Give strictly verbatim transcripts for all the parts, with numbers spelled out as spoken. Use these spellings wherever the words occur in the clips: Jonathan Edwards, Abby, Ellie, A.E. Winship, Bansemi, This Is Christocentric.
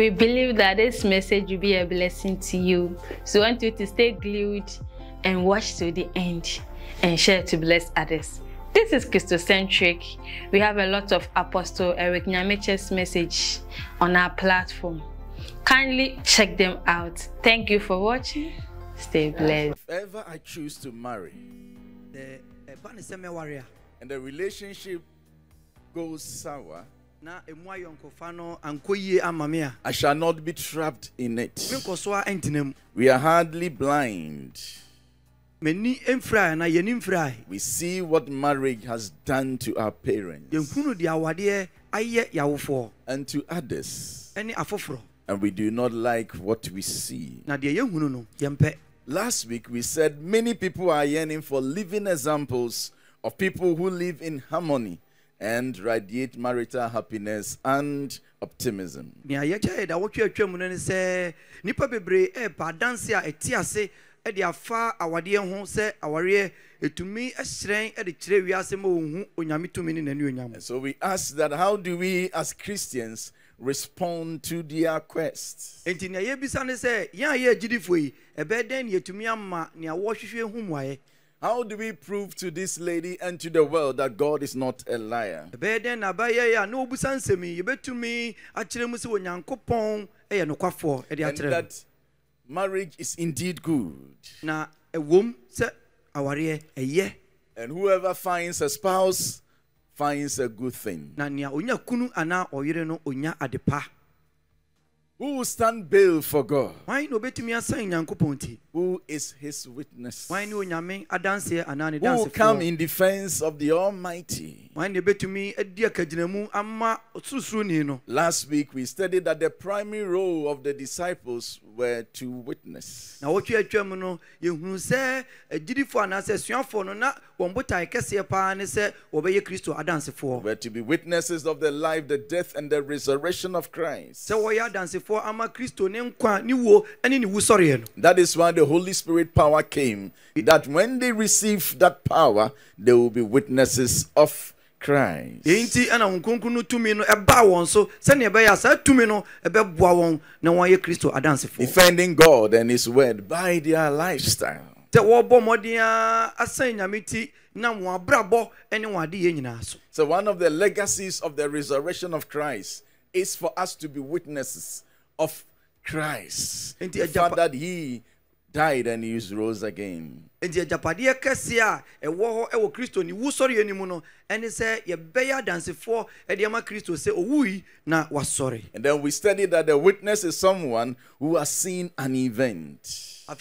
We believe that this message will be a blessing to you. So we want you to stay glued and watch to the end and share to bless others. This is Christocentric. We have a lot of Apostle Eric Nyameche's message on our platform. Kindly check them out. Thank you for watching. Stay blessed. If ever I choose to marry, the Bansemi warrior, and the relationship goes sour, I shall not be trapped in it. We are hardly blind. We see what marriage has done to our parents and to others, and we do not like what we see. Last week we said many people are yearning for living examples of people who live in harmony and radiate marital happiness and optimism. And so we ask that, how do we as Christians respond to their quest? How do we prove to this lady and to the world that God is not a liar? And that marriage is indeed good. And whoever finds a spouse finds a good thing. Who will stand bail for God? Who is his witness? Who will come in defense of the Almighty? Last week we studied that the primary role of the disciples were to witness. Were to be witnesses of the life, the death, and the resurrection of Christ. That is why the Holy Spirit power came, that when they receive that power, they will be witnesses of Christ. Defending God and His word by their lifestyle. So one of the legacies of the resurrection of Christ is for us to be witnesses of Christ, the fact that He died and He rose again. And then we studied that the witness is someone who has seen an event. A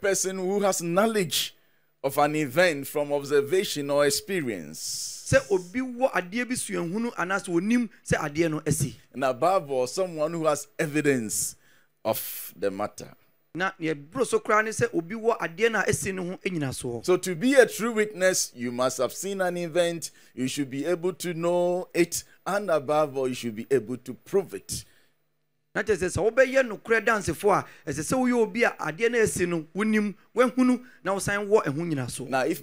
person who has knowledge of an event from observation or experience. And above all, someone who has evidence of the matter. So to be a true witness, you must have seen an event, you should be able to know it, and above all, you should be able to prove it. Now, if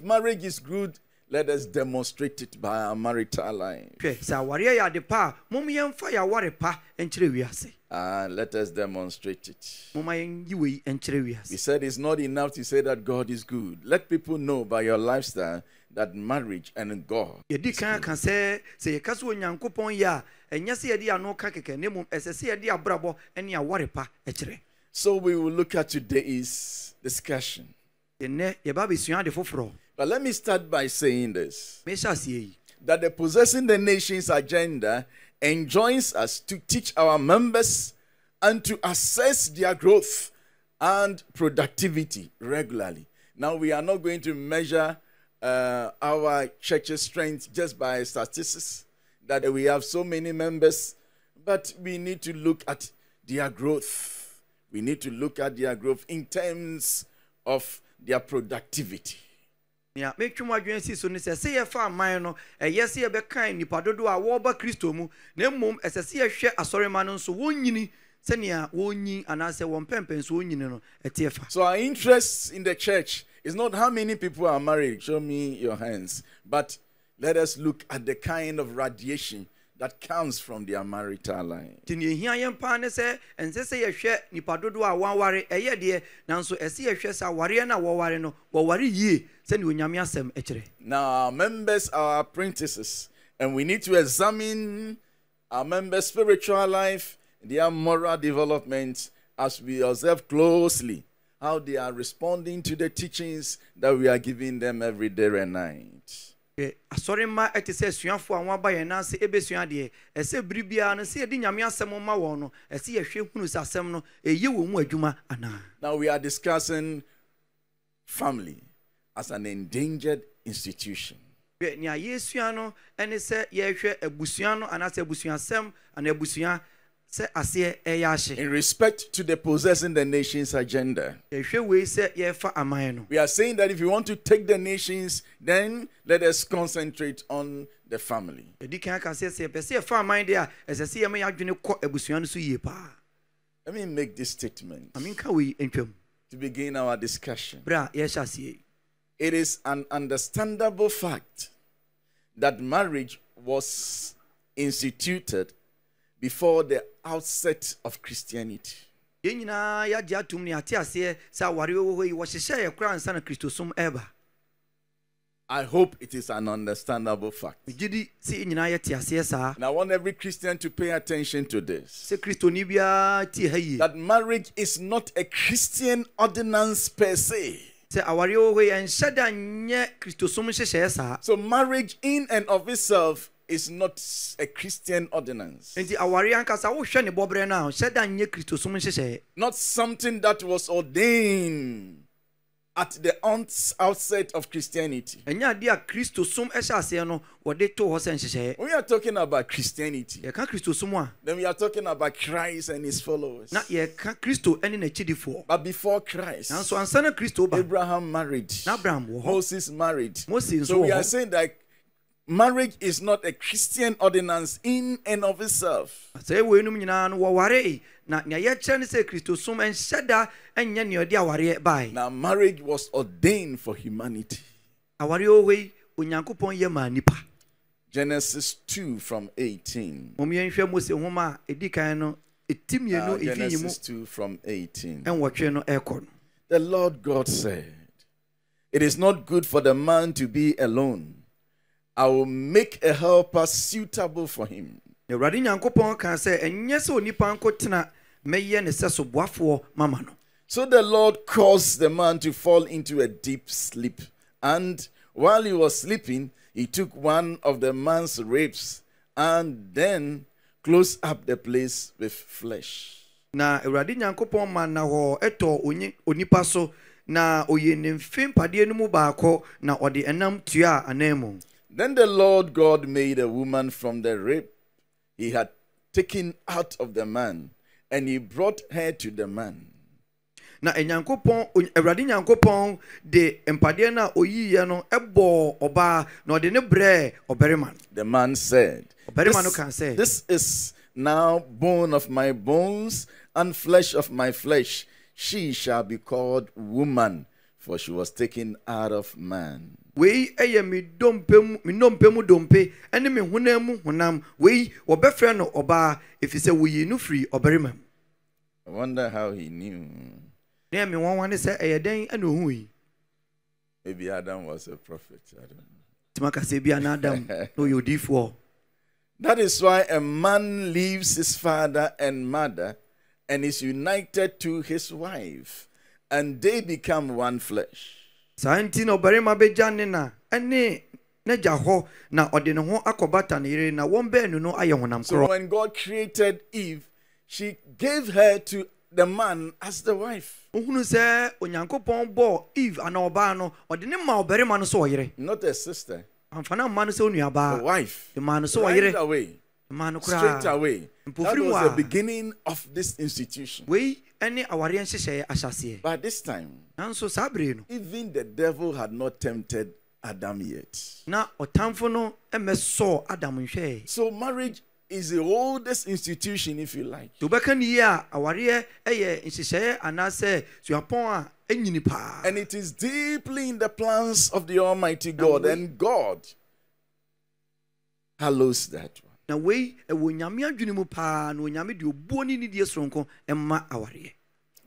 marriage is good, let us demonstrate it by our marital life. Ah, uh, let us demonstrate it. We said it's not enough to say that God is good. Let people know by your lifestyle that marriage and God is good. So we will look at today's discussion. But let me start by saying this, that the Possessing the Nations agenda enjoins us to teach our members and to assess their growth and productivity regularly. Now, we are not going to measure uh, our church's strength just by statistics, that we have so many members, but we need to look at their growth. We need to look at their growth in terms of their productivity. Yeah, make you want to see so this say a farm minor, a yes, a kind nipadodo, a warba Christomu, name mum as a sea share a sorry man, so one yini, senior, one yin, and I say one pempens, one yin, a tefa. So our interest in the church is not how many people are married, show me your hands, but let us look at the kind of radiation that comes from their marital line. Now, members are apprentices, and we need to examine our members' spiritual life, their moral development, as we observe closely how they are responding to the teachings that we are giving them every day and night. Now we are discussing family as an endangered institution. In respect to the possessing the nation's agenda, we are saying that if you want to take the nations, then let us concentrate on the family. Let me make this statement to begin our discussion. It is an understandable fact that marriage was instituted before the outset of Christianity. I hope it is an understandable fact. And I want every Christian to pay attention to this. That marriage is not a Christian ordinance per se. So marriage in and of itself is not a Christian ordinance. Not something that was ordained at the outset of Christianity. When we are talking about Christianity, then we are talking about Christ and his followers. But before Christ, Abraham married, Moses married. So we are saying that marriage is not a Christian ordinance in and of itself. Now, marriage was ordained for humanity. Genesis two from eighteen. Now, Genesis two from eighteen. The Lord God said, "It is not good for the man to be alone. I will make a helper suitable for him." So the Lord caused the man to fall into a deep sleep. And while he was sleeping, he took one of the man's ribs and then closed up the place with flesh. Then the Lord God made a woman from the rib he had taken out of the man, and he brought her to the man. The man said, This, this is now bone of my bones and flesh of my flesh. She shall be called woman, for she was taken out of man." I wonder how he knew. Maybe Adam was a prophet. I don't know. That is why a man leaves his father and mother and is united to his wife, and they become one flesh. So when God created Eve, she gave her to the man as the wife. Not a sister. The wife. Right away. Straight away. That was the beginning of this institution. By this time, even the devil had not tempted Adam yet. So marriage is the oldest institution, if you like. And it is deeply in the plans of the Almighty God, and God hallows that one. na we ewo nyame adwene mu pa na onyame de obuo ni die sronko emma aware.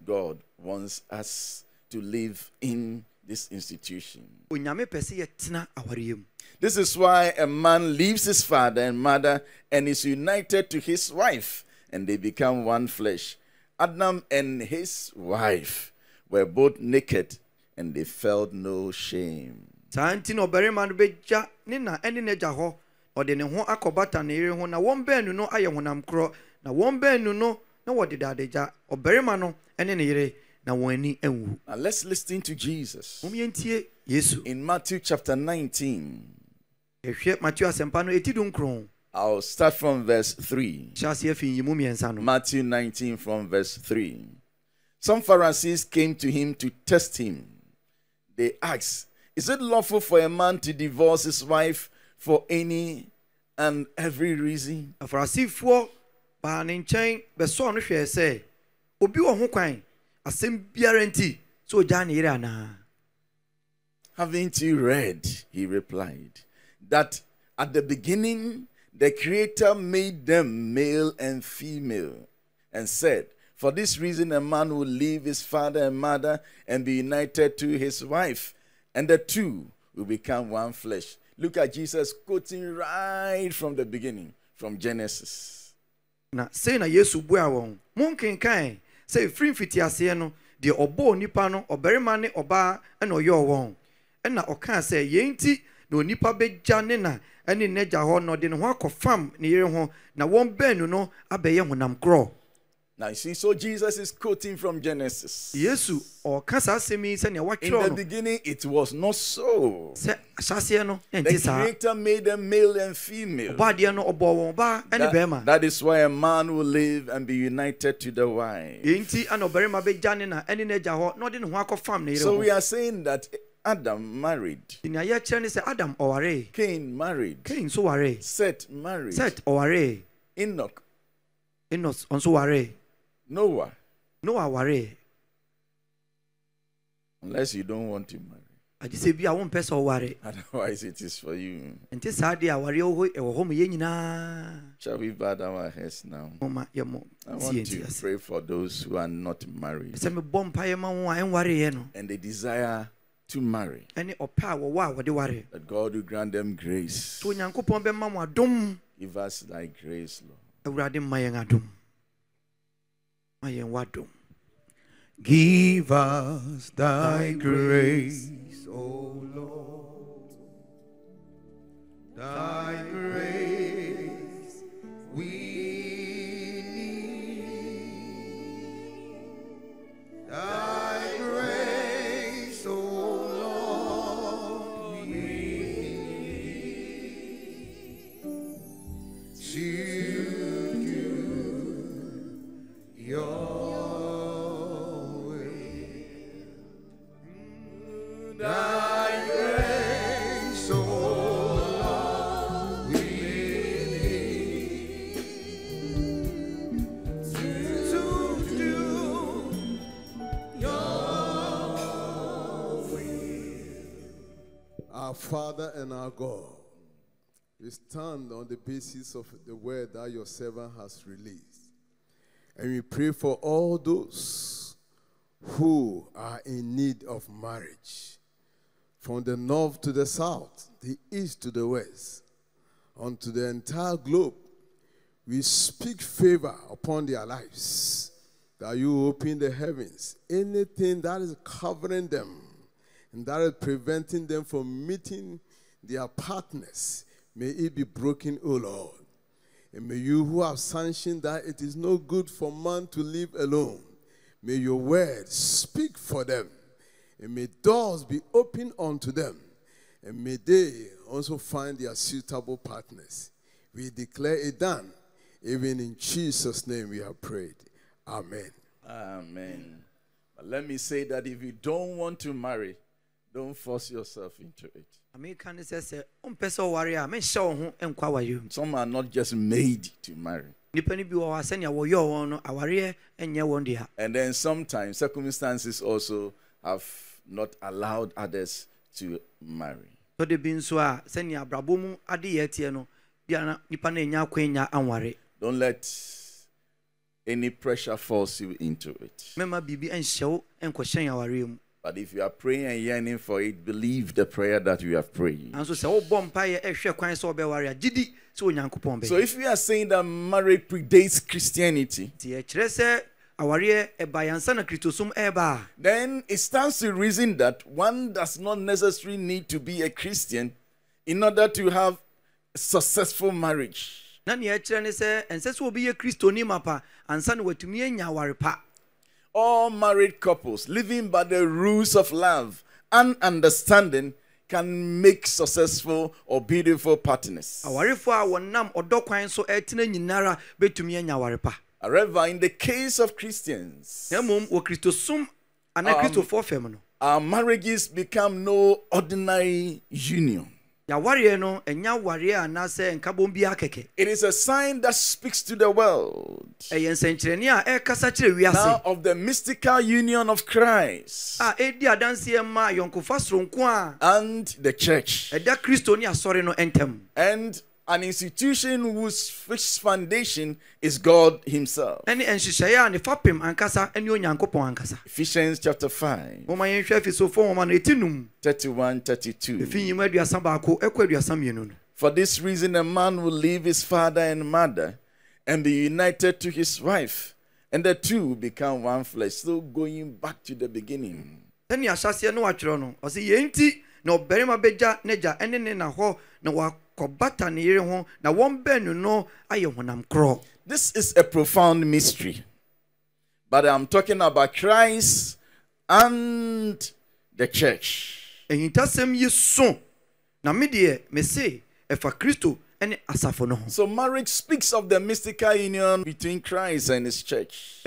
God wants us to live in this institution. This is why a man leaves his father and mother and is united to his wife, and they become one flesh. Adam and his wife were both naked, and they felt no shame. And let's listen to Jesus in Matthew chapter nineteen. I'll start from verse three. Matthew nineteen from verse three. Some Pharisees came to him to test him. They asked, "Is it lawful for a man to divorce his wife for any and every reason?" "Haven't you read," he replied, "that at the beginning the Creator made them male and female, and said, 'For this reason a man will leave his father and mother and be united to his wife, and the two will become one flesh.'" Look at Jesus quoting right from the beginning, from Genesis. Na say na Yesu bua won. Monkenkan say free fitiase no de obo onipa no oberema ne oba na oyo won. Na oka say yenti na onipa beja ne na ene neja ho no de no akofam ne yere ho na won benu no abeye honam kro. Now you see, so Jesus is quoting from Genesis. In the beginning, it was not so. The Creator made them male and female. That, that is why a man will live and be united to the wife. So we are saying that Adam married. Cain married. Seth married. Enoch. Noah. Noah. Unless you don't want to marry. Otherwise, it is for you. Shall we bow our heads now? I want to pray for those who are not married and they desire to marry, that God will grant them grace. Give us thy grace, Lord. Give us thy grace, O Lord, thy grace we need, thy grace, O Lord, we need. Our Father and our God, we stand on the basis of the word that your servant has released. And we pray for all those who are in need of marriage, from the north to the south, the east to the west, onto the entire globe. We speak favor upon their lives, that you open the heavens. Anything that is covering them, and that is preventing them from meeting their partners, may it be broken, O Lord. And may you who have sanctioned that it is no good for man to live alone, may your word speak for them. And may doors be opened unto them. And may they also find their suitable partners. We declare it done. Even in Jesus' name we have prayed. Amen. Amen. But let me say that if you don't want to marry, don't force yourself into it. Some are not just made to marry. And then sometimes circumstances also have not allowed others to marry. Don't let any pressure force you into it. But if you are praying and yearning for it, believe the prayer that you have prayed. So if we are saying that marriage predates Christianity, then it stands to reason that one does not necessarily need to be a Christian in order to have a successful marriage. All married couples living by the rules of love and understanding can make successful or beautiful partners. However, in the case of Christians, um, our marriages become no ordinary union. It is a sign that speaks to the world now of the mystical union of Christ and the church, and an institution whose fixed foundation is God Himself. Ephesians chapter five, thirty-one to thirty-two. For this reason, a man will leave his father and mother and be united to his wife, and the two become one flesh. So going back to the beginning. This is a profound mystery, but I'm talking about Christ and the church. So marriage speaks of the mystical union between Christ and His church.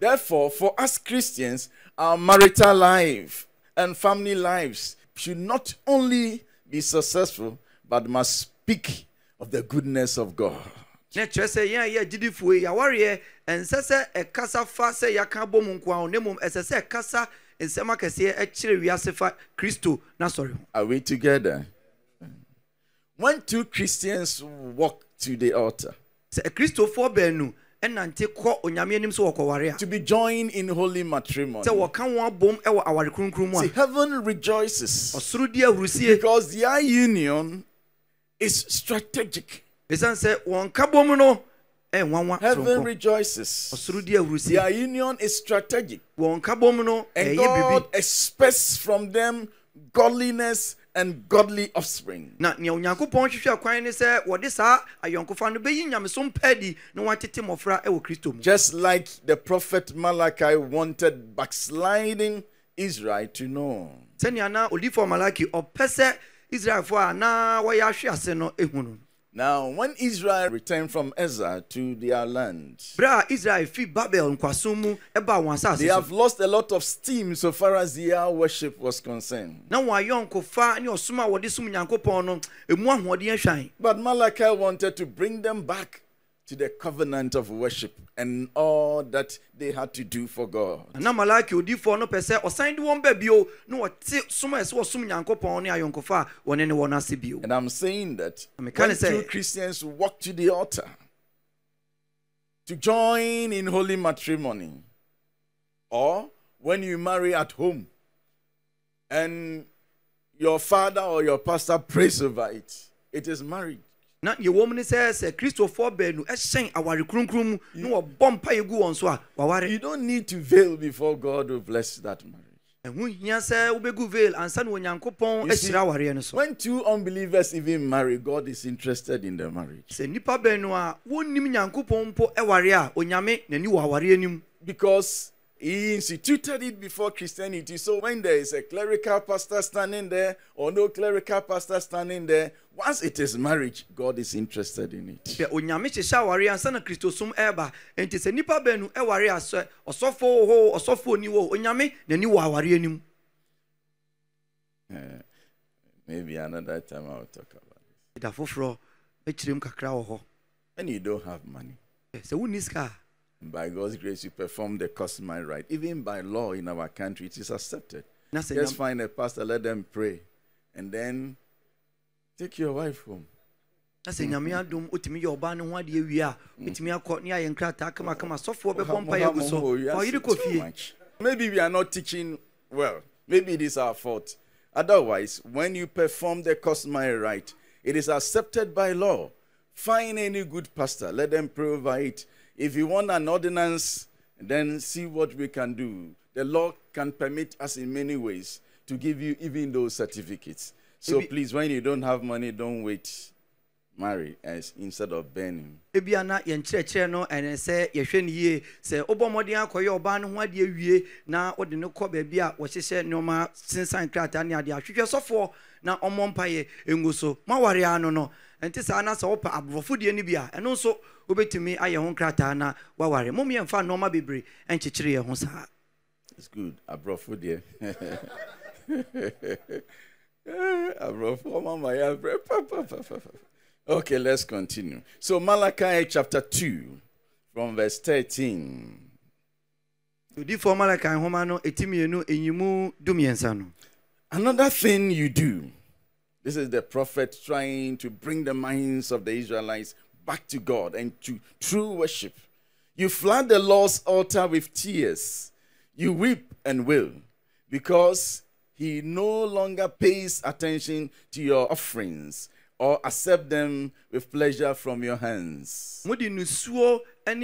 Therefore, for us Christians, our marital life and family lives should not only be successful, but must speak of the goodness of God. Are we together? When two Christians walk to the altar to be joined in holy matrimony, see, heaven rejoices because their union is strategic. Heaven rejoices. Their union is strategic. And God expects from them godliness and godly offspring. Just like the prophet Malachi wanted backsliding Israel to know, now when Israel returned from exile to their land, they have lost a lot of steam so far as their worship was concerned. But Malachi wanted to bring them back to the covenant of worship and all that they had to do for God. And I'm saying that when two Christians walk to the altar to join in holy matrimony, or when you marry at home and your father or your pastor prays over it, it is marriage. You, you don't need to veil before God will bless that marriage. You see, when two unbelievers even marry, God is interested in their marriage, because He instituted it before Christianity. So when there is a clerical pastor standing there or no clerical pastor standing there, once it is marriage, God is interested in it. Uh, maybe another time I'll talk about it. And you don't have money. By God's grace, you perform the customary rite. Even by law in our country, it is accepted. Just find a pastor, let them pray, and then take your wife home. That's a Yamia Dum Utimi Obano, what do you are? Utimi Courtney and Kratakama, come a software before. Maybe we are not teaching well. Maybe it is our fault. Otherwise, when you perform the customary rite, it is accepted by law. Find any good pastor, let them pray over it. If you want an ordinance, then see what we can do. The law can permit us in many ways to give you even those certificates. So Ebi, please, when you don't have money, don't wait. Marry as instead of burning. Ebiana yenchreche no ene se yehwe ne ye se obomodin akoye oba no ade awie na ode ne ko ba bia wo hyehye noma sinsan krata ne ade ahwehwe sofo na omompa ye enguso maware ano no enti sa na se opa abofodie ne bia eno nso obetimi aye ho krata na waware momye mfa noma bebre enchechire ye ho sa. It's good abofodie. Abofoma maya papa. Okay, let's continue. So Malachi chapter two, from verse thirteen. Another thing you do. This is the prophet trying to bring the minds of the Israelites back to God and to true worship. You flood the Lord's altar with tears. You weep and wail because he no longer pays attention to your offerings or accept them with pleasure from your hands. You ask why? It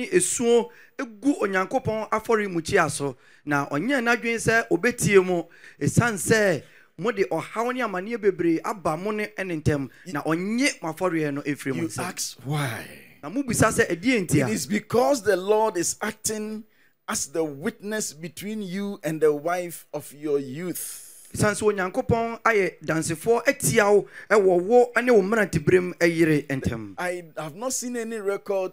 is because the Lord is acting as the witness between you and the wife of your youth. I have not seen any record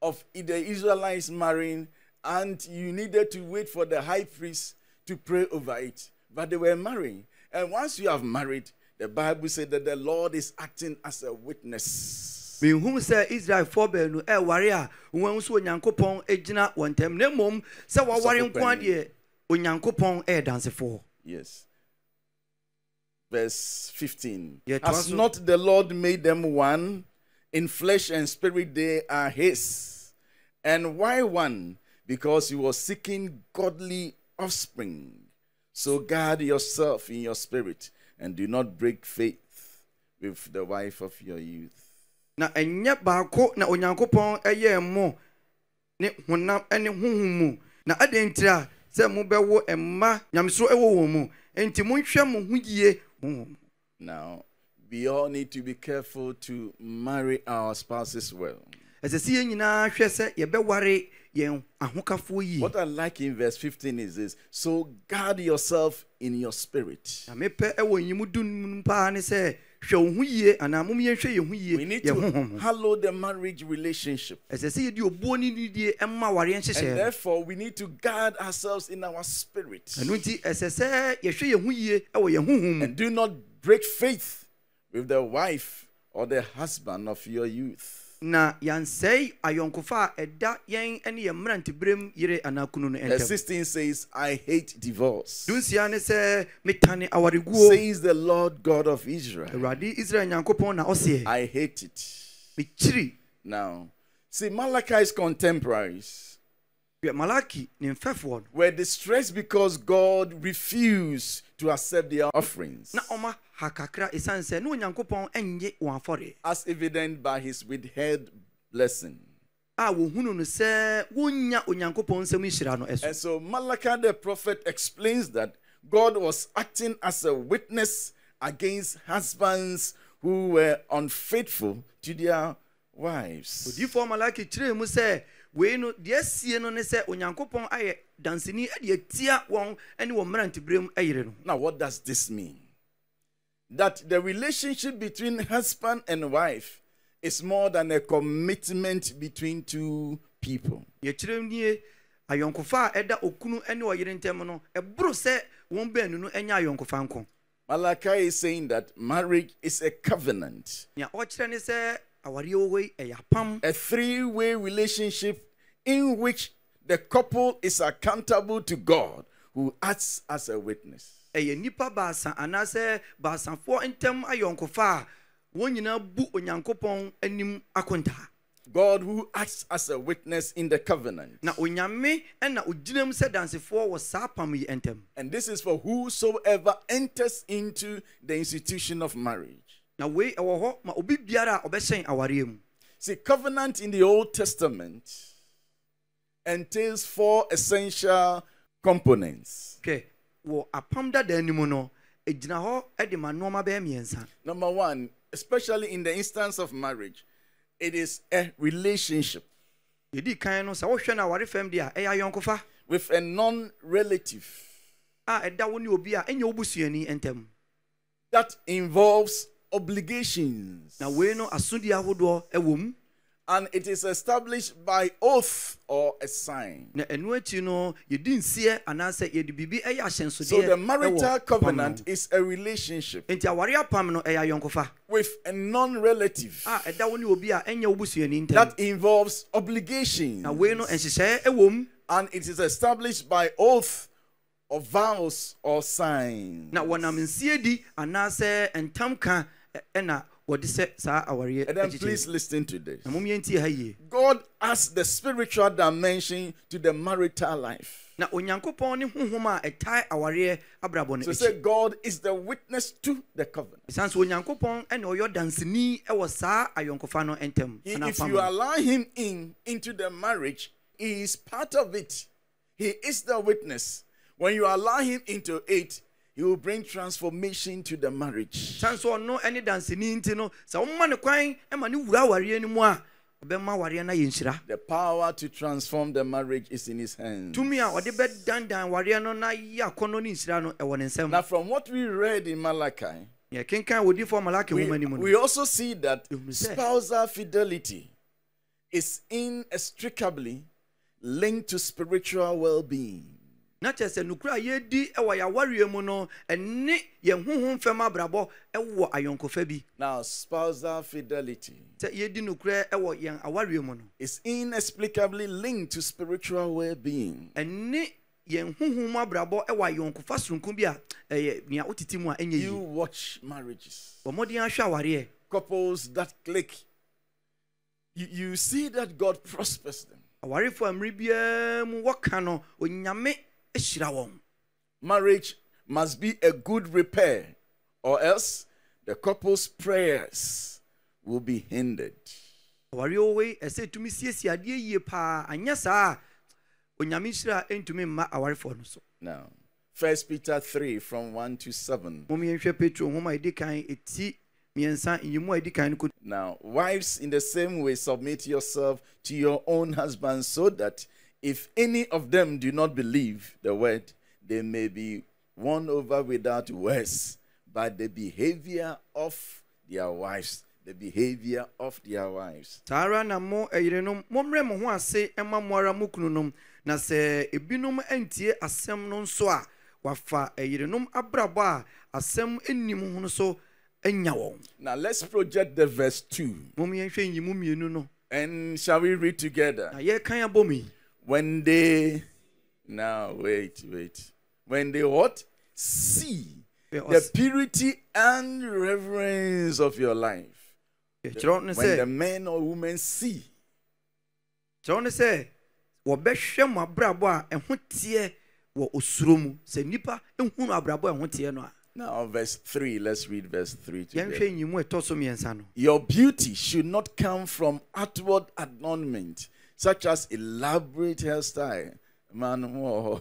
of the Israelites marrying, and you needed to wait for the high priest to pray over it. But they were marrying. And once you have married, the Bible said that the Lord is acting as a witness. Whom say Israel forbear no air warrior, who so Yankopon, Ejina, one time, Nemum, so warring one year, when Yankopon air dance for. Yes. Verse fifteen. Has not the Lord made them one? In flesh and spirit they are his. And why one? Because he was seeking godly offspring. So guard yourself in your spirit and do not break faith with the wife of your youth. Na enye baako na onyankopon eye mo ne honam ene huhumu na adentira se mo bewo emma nyamso ewo wo mu enti mo hwe mo hugiye. Now, we all need to be careful to marry our spouses well. What I like in verse fifteen is this: so guard yourself in your spirit. We need to hallow the marriage relationship. And therefore, we need to guard ourselves in our spirit. And do not break faith with the wife or the husband of your youth. Verse sixteen says, I hate divorce, says the Lord God of Israel. I hate it. Now, see, Malachi's contemporaries were distressed because God refused to accept their offerings, as evident by his withheld blessing. And so Malachi the prophet explains that God was acting as a witness against husbands who were unfaithful to their wives. Now, what does this mean? That the relationship between husband and wife is more than a commitment between two people. Malachi is saying that marriage is a covenant, a three-way relationship in which the couple is accountable to God, who acts as a witness. eye nipa basa anase basa for intem ayonkofa wonyina bu onyankopon anim akonta. God who acts as a witness in the covenant. And this is for whosoever enters into the institution of marriage. See, covenant in the Old Testament entails four essential components. Okay. Number one, especially in the instance of marriage, it is a relationship with a non-relative that involves obligations, and it is established by oath or a sign. So the marital covenant is a relationship with a non-relative that involves obligations, and it is established by oath or vows or signs. And then please listen to this. God adds the spiritual dimension to the marital life. So say God is the witness to the covenant. If you allow him in into the marriage, he is part of it. He is the witness. When you allow him into it, he will bring transformation to the marriage. The power to transform the marriage is in his hands. Now, from what we read in Malachi, we, we also see that spousal fidelity is inextricably linked to spiritual well-being. Now, spousal fidelity is inexplicably linked to spiritual well-being. You watch marriages, couples that click. You, you see that God prospers them. Marriage must be a good repair, or else the couple's prayers will be hindered. Now, First Peter three from one to seven. Now, wives, in the same way, submit yourself to your own husbands, so that if any of them do not believe the word, they may be won over without words by the behavior of their wives. The behavior of their wives. Now let's project the verse two. And shall we read together? When they, now wait, wait. When they what? See the purity and reverence of your life. The, when the men or women see. Now verse three, let's read verse three together. Your beauty should not come from outward adornment, such as elaborate hairstyle. Man, whoa.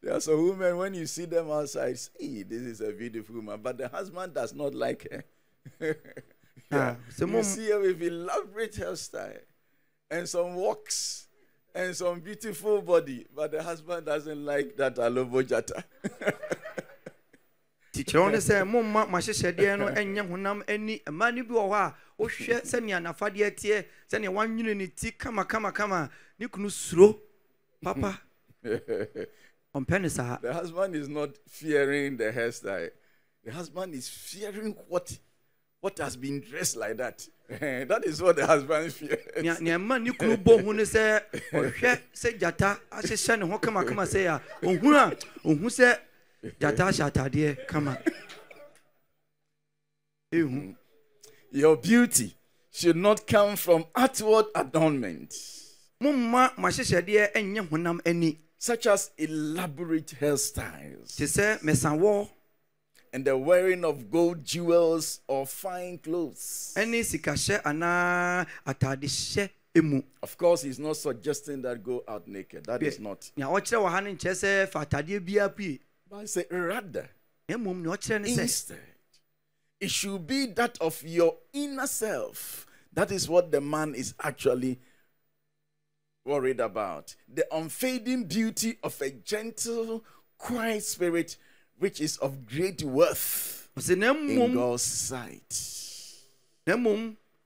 There are some women, when you see them outside, see, this is a beautiful woman, but the husband does not like her. Yeah. Ah, you see her with elaborate hairstyle, and some walks, and some beautiful body, but the husband doesn't like that alobo jata. The husband is not fearing the hairstyle. The husband is fearing what What has been dressed like that? That is what the husband fears. Your beauty should not come from outward adornment, such as elaborate hairstyles and the wearing of gold jewels or fine clothes. Of course, he's not suggesting that go out naked. That is not. But I say, rather, instead, it should be that of your inner self. That is what the man is actually worried about. The unfading beauty of a gentle, quiet spirit, which is of great worth in God's sight. For this is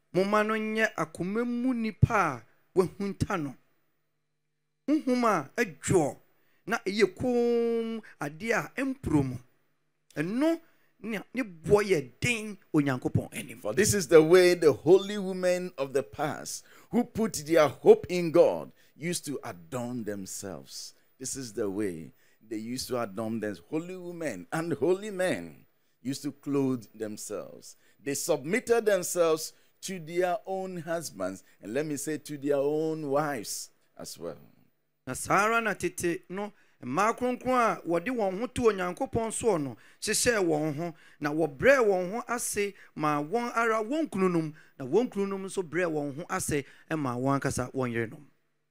the way the holy women of the past, who put their hope in God, used to adorn themselves. This is the way they used to adorn them. Holy women and holy men used to clothe themselves. They submitted themselves to their own husbands, and let me say, to their own wives as well.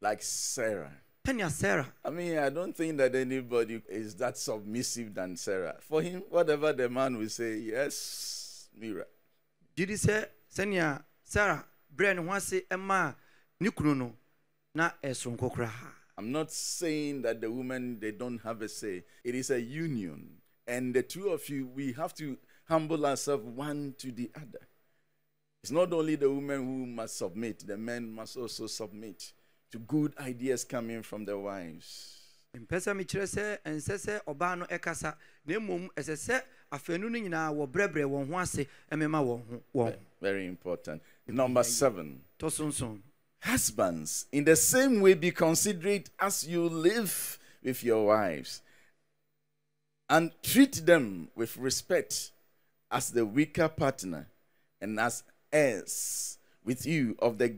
Like Sarah. Sarah. I mean, I don't think that anybody is that submissive than Sarah. For him, whatever the man will say, yes, Mira. Did he say, Senya, Sarah, Brian, one say, Emma, Nikruno, na Eson Kokraha. I'm not saying that the women, they don't have a say. It is a union. And the two of you, we have to humble ourselves one to the other. It's not only the women who must submit, the men must also submit to good ideas coming from the wives. Very important. Number seven. Husbands, in the same way, be considerate as you live with your wives, and treat them with respect as the weaker partner and as heirs with you of the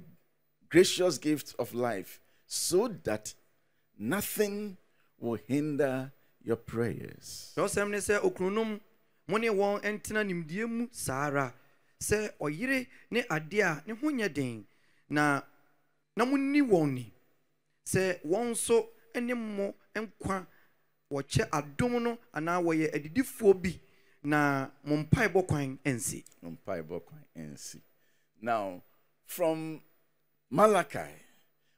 gracious gift of life, so that nothing will hinder your prayers. Now, from Malachi,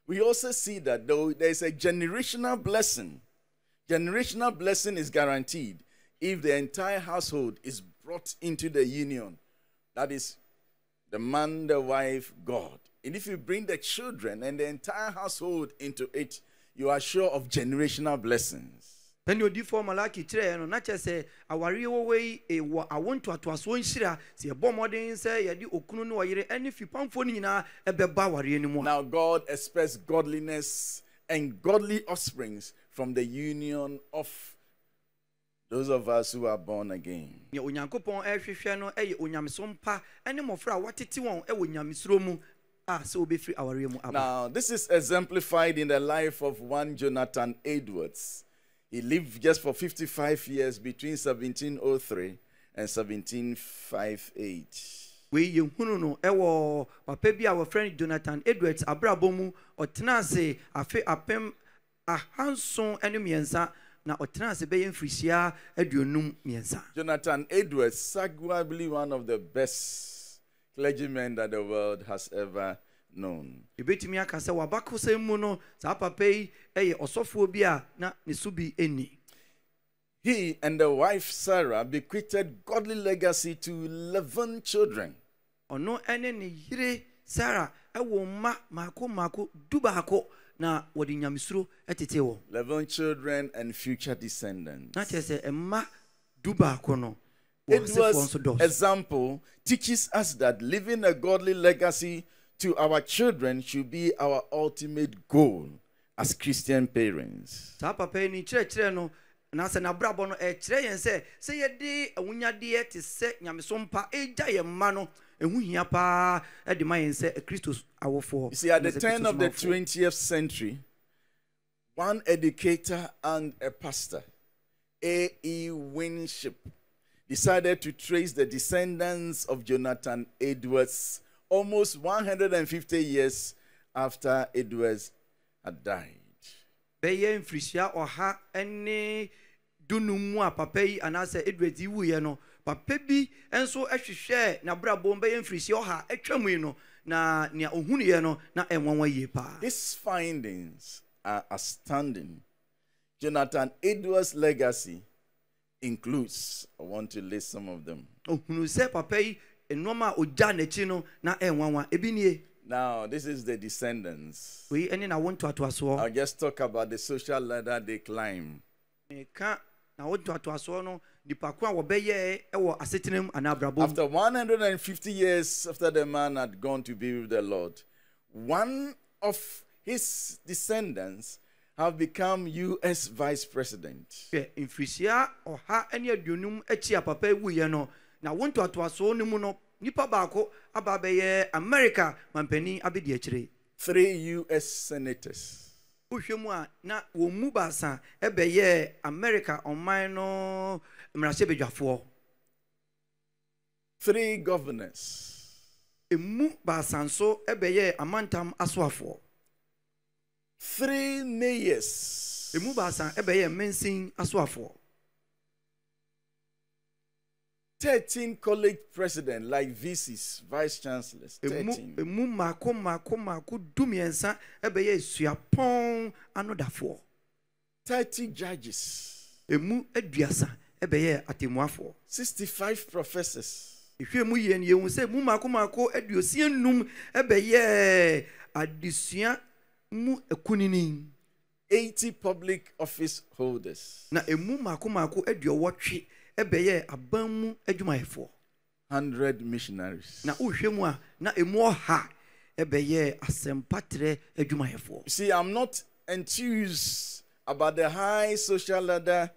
we also see that though there is a generational blessing, generational blessing is guaranteed if the entire household is brought into the union. That is the man, the wife, God. And if you bring the children and the entire household into it, you are sure of generational blessings. Then you default Malachi three and not just say I worry away a I want to atwas one shira, see a bomb ordin say yadi okunu or yere any fipamphony na a bebawari anymore. Now God expects godliness and godly offsprings from the union of those of us who are born again. Ye unyankopon ehwehwe no e unyamsompa ene mofra watete won e unyamsromu. Now this is exemplified in the life of one Jonathan Edwards. He lived just for fifty-five years between seventeen oh three and seventeen fifty-eight. We no ewo papebi our friend Jonathan Edwards abrabomu otenase afi apem ahanson enemiensa na otenase beyen frisia aduonum miensa. Jonathan Edwards, arguably one of the best clergymen that the world has ever known. He and the wife Sarah bequeathed godly legacy to eleven children. eleven children and future descendants. Edwards' example teaches us that leaving a godly legacy to our children should be our ultimate goal as Christian parents. You see, at the turn of the twentieth century, one educator and a pastor, A E Winship, decided to trace the descendants of Jonathan Edwards almost one hundred fifty years after Edwards had died. These findings are astounding. Jonathan Edwards' legacy includes, I want to list some of them. Now, this is the descendants. I'll just talk about the social ladder they climb. After one hundred fifty years after the man had gone to be with the Lord, one of his descendants have become U S Vice President. Three U S senators. Three governors. Three mayors. Thirteen college presidents, like V Cs, vice chancellors. Thirteen. Thirty judges. Sixty-five professors. eighty public office holders. one hundred missionaries. You see, I'm not enthused about the high social ladder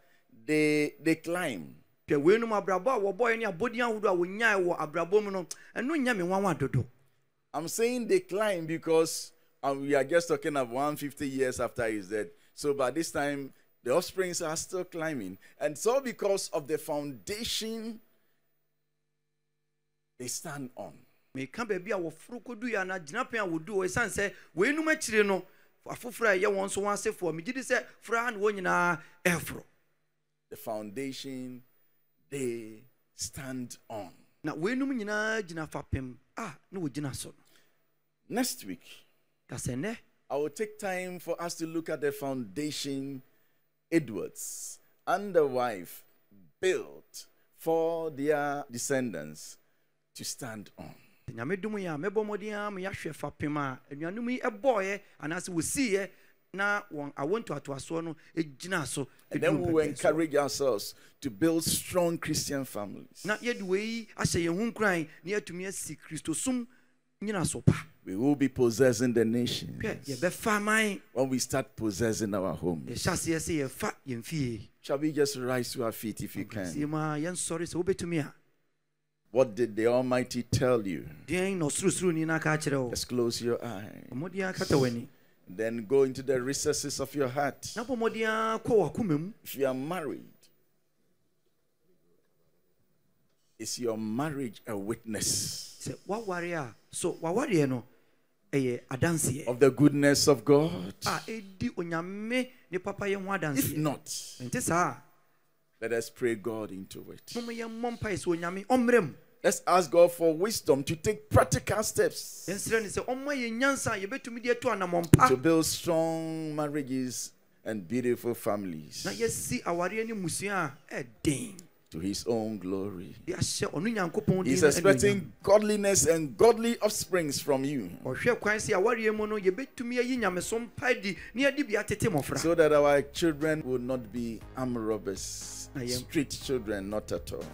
they, they climb. I'm saying they climb because and we are just talking of one hundred fifty years after his death. So by this time, the offsprings are still climbing. And so because of the foundation they stand on. The foundation they stand on. Next week, I will take time for us to look at the foundation Edwards and the wife built for their descendants to stand on. And then we will encourage ourselves to build strong Christian families. We will be possessing the nations when we start possessing our homes. Shall we just rise to our feet if you can? What did the Almighty tell you? Just close your eyes. Then go into the recesses of your heart. If you are married, is your marriage a witness of the goodness of God? If not, let us pray God into it. Let's ask God for wisdom to take practical steps to build strong marriages and beautiful families. to his own glory. He's expecting godliness and godly offsprings from you, so that our children will not be armed robbers, street children, not at all.